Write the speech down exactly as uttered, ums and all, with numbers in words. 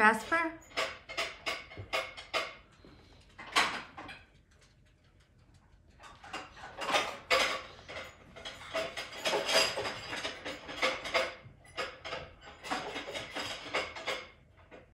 transfer?